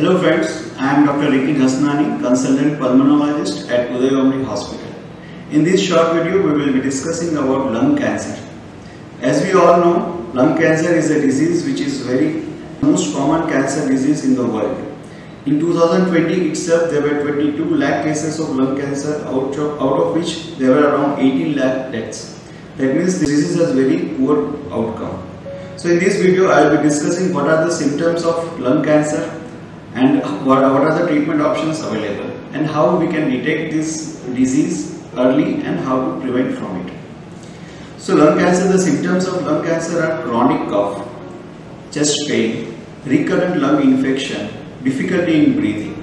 Hello friends, I am Dr. Rikin Hasnani, Consultant Pulmonologist at Udai Omni Hospital. In this short video, we will be discussing about lung cancer. As we all know, lung cancer is a disease which is very most common cancer disease in the world. In 2020 itself, there were 22 lakh cases of lung cancer, out of which there were around 18 lakh deaths. That means this disease has very poor outcome. So in this video, I will be discussing what are the symptoms of lung cancer, and what are the treatment options available, and how we can detect this disease early and how to prevent from it. So lung cancer, the symptoms of lung cancer are chronic cough, chest pain, recurrent lung infection, difficulty in breathing,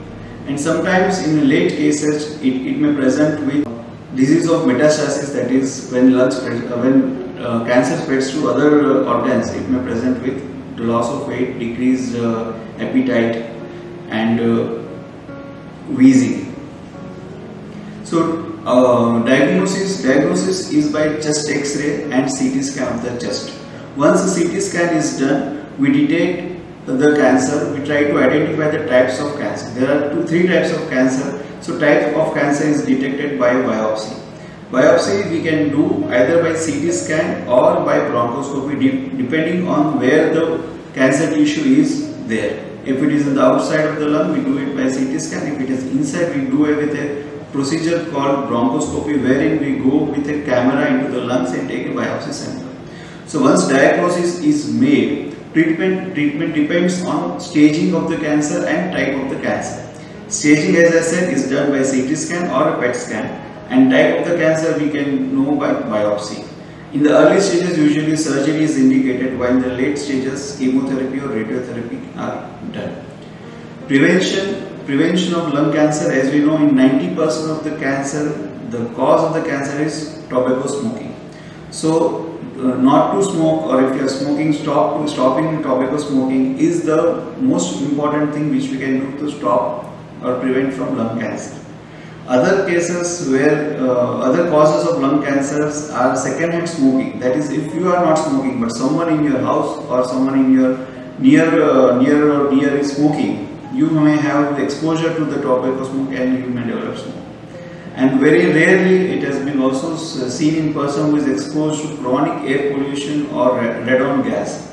and sometimes in late cases it may present with disease of metastasis, that is when cancer spreads to other organs. It may present with loss of weight, decreased appetite, and wheezing. So diagnosis is by chest x-ray and CT scan of the chest. Once the CT scan is done, we detect the cancer. We try to identify the types of cancer. There are three types of cancer. So type of cancer is detected by biopsy. Biopsy we can do either by CT scan or by bronchoscopy, depending on where the cancer tissue is there. If it is in the outside of the lung, we do it by CT scan. If it is inside, we do it with a procedure called bronchoscopy, wherein we go with a camera into the lungs and take a biopsy sample. So once diagnosis is made, treatment depends on staging of the cancer and type of the cancer. Staging, as I said, is done by CT scan or a PET scan, and type of the cancer we can know by biopsy. In the early stages, usually surgery is indicated, while in the late stages, chemotherapy or radiotherapy are done. Prevention of lung cancer, as we know, in 90% of the cancer, the cause of the cancer is tobacco smoking. So, not to smoke, or if you are smoking, stopping tobacco smoking is the most important thing which we can do to stop or prevent from lung cancer. Other cases where other causes of lung cancers are secondhand smoking. That is, if you are not smoking, but someone in your house or someone in your near is smoking, you may have exposure to the tobacco smoke and you may develop smoke. And very rarely it has been also seen in person who is exposed to chronic air pollution or radon gas.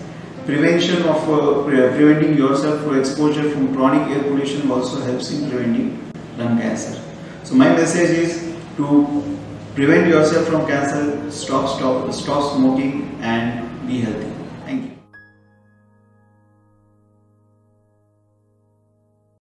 Prevention of preventing yourself from exposure from chronic air pollution also helps in preventing lung cancer. So my message is to prevent yourself from cancer, stop smoking, and be healthy.